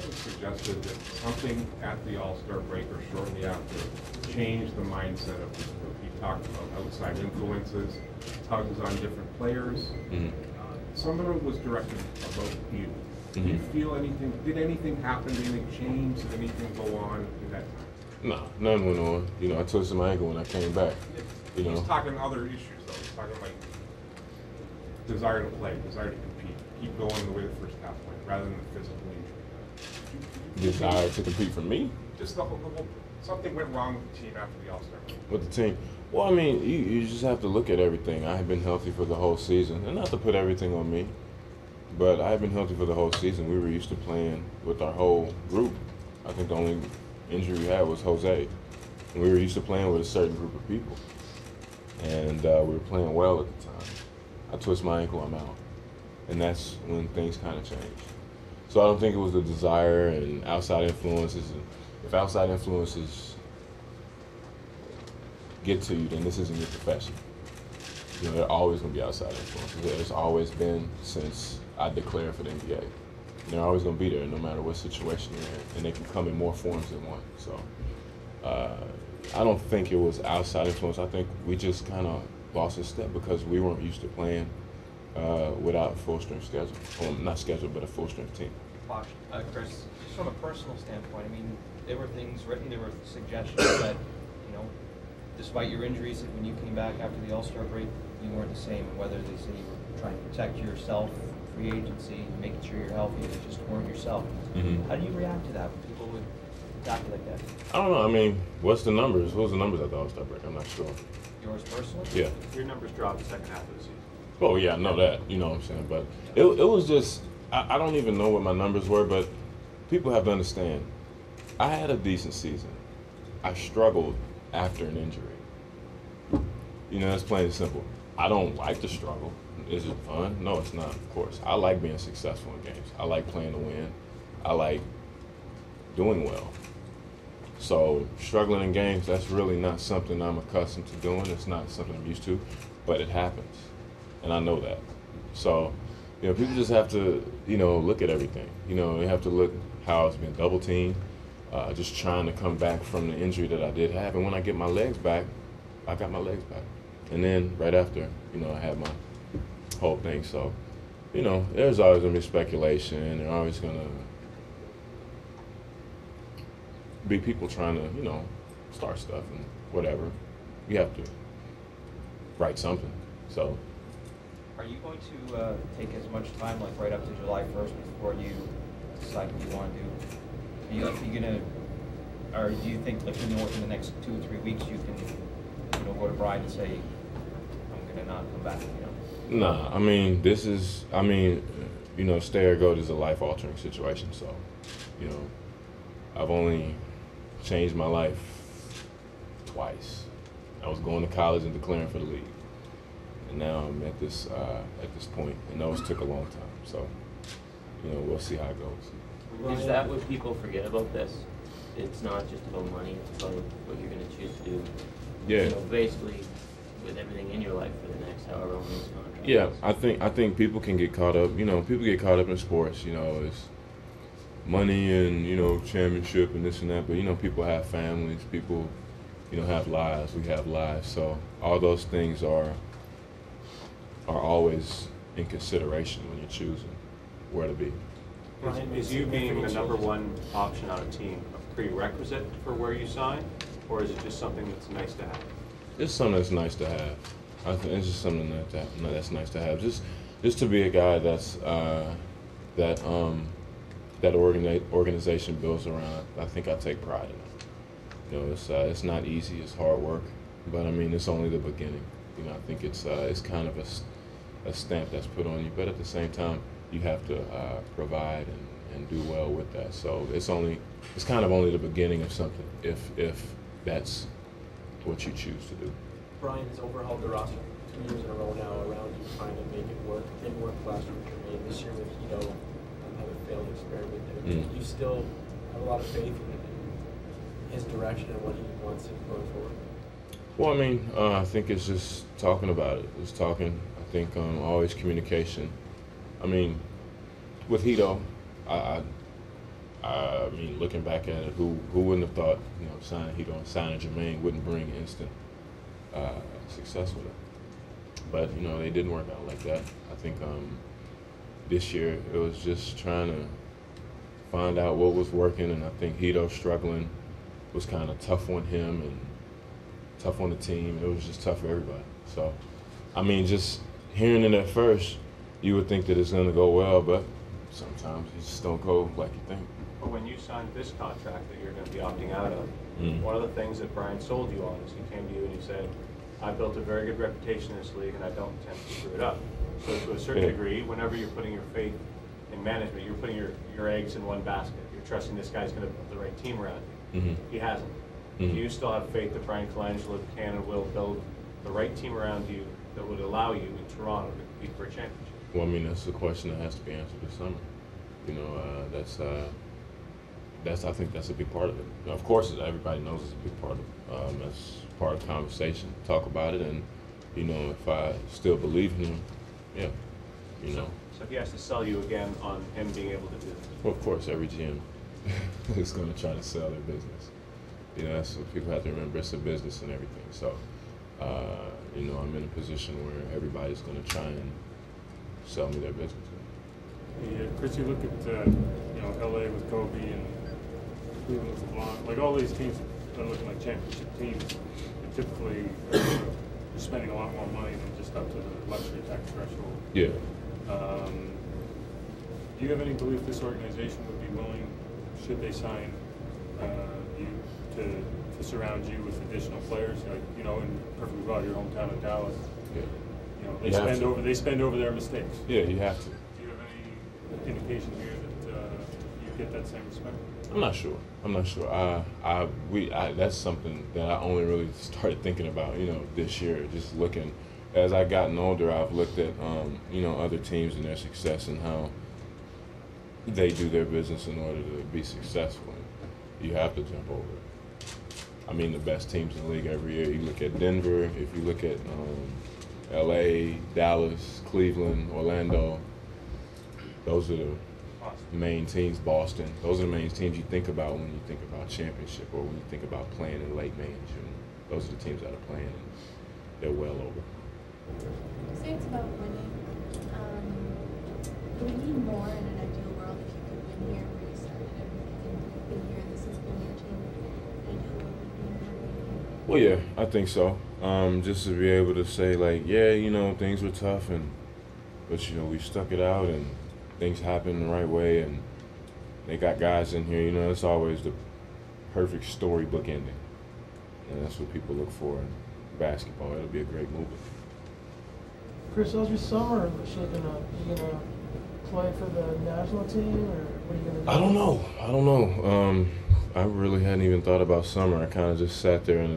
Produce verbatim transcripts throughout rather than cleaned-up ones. kind of suggested that something at the All-Star break or shortly after changed the mindset of people. You talked about outside influences, tugs on different players. Mm-hmm. Some of it was directed about you. Mm-hmm. Did you feel anything, did anything happen, did anything change, did anything go on at that time? No, none went on. You know, I twisted my ankle when I came back. You know, he's talking other issues though. He's talking like desire to play, desire to compete, keep going the way the first half went, rather than the physical injury. Desire to compete for me? Just the whole, the whole, something went wrong with the team after the All-Star. With the team? Well, I mean, you, you just have to look at everything. I have been healthy for the whole season, and not to put everything on me, but I have been healthy for the whole season. We were used to playing with our whole group. I think the only injury we had was Jose. And we were used to playing with a certain group of people. And uh, we were playing well at the time. I twist my ankle, I'm out. And that's when things kind of changed. So I don't think it was the desire and outside influences. And if outside influences get to you, then this isn't your profession. You know, there are always going to be outside influences. There's always been since I declared for the N B A. They're always going to be there, no matter what situation you're in. And they can come in more forms than one. So uh, I don't think it was outside influence. I think we just kind of lost a step because we weren't used to playing uh, without a full-strength schedule. Well, not schedule, but a full-strength team. Bosh, uh, Chris, just from a personal standpoint, I mean, there were things written, there were suggestions that, you know, despite your injuries, when you came back after the All-Star break, you weren't the same. Whether they said you were trying to protect yourself, free agency, making sure you're healthy, you just weren't yourself. Mm-hmm. How do you react to that when people would act like that? I don't know. I mean, what's the numbers? What was the numbers at the All-Star break? I'm not sure. Yours personally? Yeah. Your numbers dropped the second half of the season. Oh, yeah, I know that. You know what I'm saying? But it, it was just, I, I don't even know what my numbers were, but people have to understand. I had a decent season. I struggled after an injury. You know, that's plain and simple. I don't like to struggle. Is it fun? No, it's not, of course. I like being successful in games. I like playing to win. I like doing well. So struggling in games, that's really not something I'm accustomed to doing. It's not something I'm used to, but it happens. And I know that. So, you know, people just have to, you know, look at everything. You know, they have to look how it's been double teamed, uh, just trying to come back from the injury that I did have. And when I get my legs back, I got my legs back. And then right after, you know, I had my whole thing. So, you know, there's always going to be speculation. They're always going to be people trying to, you know, start stuff and whatever. You have to write something. So, are you going to uh, take as much time, like right up to July first, before you decide what you want to do? Are you, you going to, or do you think, like, you know, within the next two or three weeks, you can, you know, go to Brian and say, I'm going to not come back, you know? Nah, I mean, this is, I mean, you know, stay or go is a life-altering situation, so, you know, I've only changed my life twice. I was going to college and declaring for the league, and now I'm at this, uh, at this point, and those took a long time, so, you know, we'll see how it goes. Is that what people forget about this? It's not just about money, it's about what you're going to choose to do. Yeah. You know, basically, with everything in your life for the next however long this contract is. Yeah, I think I think people can get caught up. You know, people get caught up in sports. You know, it's money and, you know, championship and this and that. But, you know, people have families. People, you know, have lives. We have lives. So all those things are are always in consideration when you're choosing where to be. Brian, is you being the number one option on a team a prerequisite for where you sign, or is it just something that's nice to have? It's something that's nice to have. I think it's just something like that. No, that's nice to have. Just, just to be a guy that's uh, that um, that organi organization builds around. I think I take pride in it. You know, it's uh, it's not easy. It's hard work, but I mean, it's only the beginning. You know, I think it's uh, it's kind of a, a stamp that's put on you, but at the same time, you have to uh, provide and, and do well with that. So it's only it's kind of only the beginning of something. If if that's what you choose to do. Brian has overhauled the roster two years in a row now around you trying to make it work. It didn't work last year with Jermaine. This year with Hedo, another failed experiment there. Mm. You still have a lot of faith in his direction and what he wants him going forward? Well, I mean, uh, I think it's just talking about it. It's talking. I think um, always communication. I mean, with Hedo, I, I I mean, looking back at it, who who wouldn't have thought, you know, signing Hedo and signing Jermaine wouldn't bring instant uh, success with it? But, you know, they didn't work out like that. I think um, this year it was just trying to find out what was working, and I think Hedo struggling was kind of tough on him and tough on the team. It was just tough for everybody. So, I mean, just hearing it at first, you would think that it's going to go well, but sometimes it just don't go like you think. But when you signed this contract that you're going to be opting out of, mm-hmm. one of the things that Brian sold you on is he came to you and he said, I built a very good reputation in this league and I don't intend to screw it up. So to a certain yeah. degree, whenever you're putting your faith in management, you're putting your, your eggs in one basket. You're trusting this guy's going to build the right team around you. Mm-hmm. He hasn't. Mm-hmm. You still have faith that Brian Colangelo can and will build the right team around you that would allow you in Toronto to compete for a championship? Well, I mean, that's a question that has to be answered this summer. You know, uh, that's, uh, that's I think that's a big part of it. Now, of course, everybody knows it's a big part of it. Um, that's part of the conversation. Talk about it, and, you know, if I still believe in him, yeah, you know. So if he has to sell you again on him being able to do this? Well, of course, every G M is going to try to sell their business. You know, that's what people have to remember. It's a business and everything. So, uh, you know, I'm in a position where everybody's going to try and sell me their business. Yeah, Chris, you look at, uh, you know, L A with Kobe and Cleveland with LeBron. Like, all these teams are looking like championship teams. And typically, uh, you're spending a lot more money than just up to the luxury tax threshold. Yeah. Um, do you have any belief this organization would be willing, should they sign uh, you, To, to surround you with additional players, like, you know, in perfectly well your hometown of Dallas? Yeah. You know, they you spend over they spend over their mistakes. Yeah, you have to. Do you have any indication here that uh, you get that same respect? I'm not sure. I'm not sure. I, I, we, I, that's something that I only really started thinking about, you know, this year. Just looking as I gotten older, I've looked at, um, you know, other teams and their success and how they do their business in order to be successful. You have to jump over. I mean, the best teams in the league every year. You look at Denver, if you look at um, L A, Dallas, Cleveland, Orlando, those are the main teams, Boston. Those are the main teams you think about when you think about championship or when you think about playing in late May and June. Those are the teams that are playing, and they're well over. So it's about winning. Um, we need more in an ideal world if you could win here where you started everything. You've been here, this has been your team. Well, yeah, I think so. Um, just to be able to say, like, yeah, you know, things were tough, and but, you know, we stuck it out, and things happened the right way, and they got guys in here. You know, it's always the perfect storybook ending, and that's what people look for in basketball. It'll be a great movie. Chris, how's your summer shaping up? Are you going to play for the national team, or what are you going to do? I don't know. I don't know. Um, I really hadn't even thought about summer. I kind of just sat there in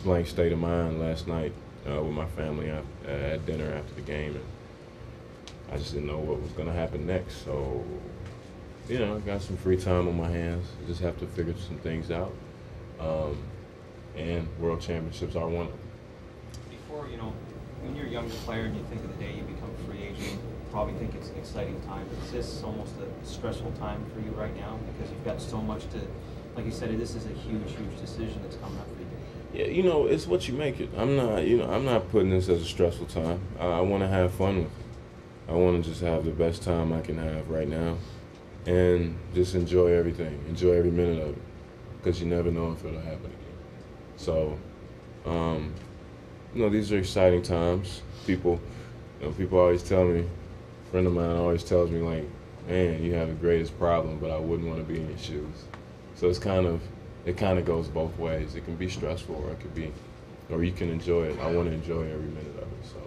a blank state of mind last night uh, with my family at, uh, at dinner after the game, and I just didn't know what was going to happen next. So, you know, I got some free time on my hands. I just have to figure some things out, um, and World Championships are one of them. Before, you know, when you're a younger player and you think of the day you become a free agent, probably think it's an exciting time. Is this almost a stressful time for you right now because you've got so much to, like you said, this is a huge, huge decision that's coming up for you? Yeah, you know, it's what you make it. I'm not, you know, I'm not putting this as a stressful time. I, I want to have fun with it. I want to just have the best time I can have right now, and just enjoy everything, enjoy every minute of it, because you never know if it'll happen again. So, um, you know, these are exciting times. People, you know, people always tell me. A friend of mine always tells me, like, man, you have the greatest problem, but I wouldn't want to be in your shoes. So it's kind of, it kind of goes both ways. It can be stressful, or it could be, or you can enjoy it. I want to enjoy every minute of it. So.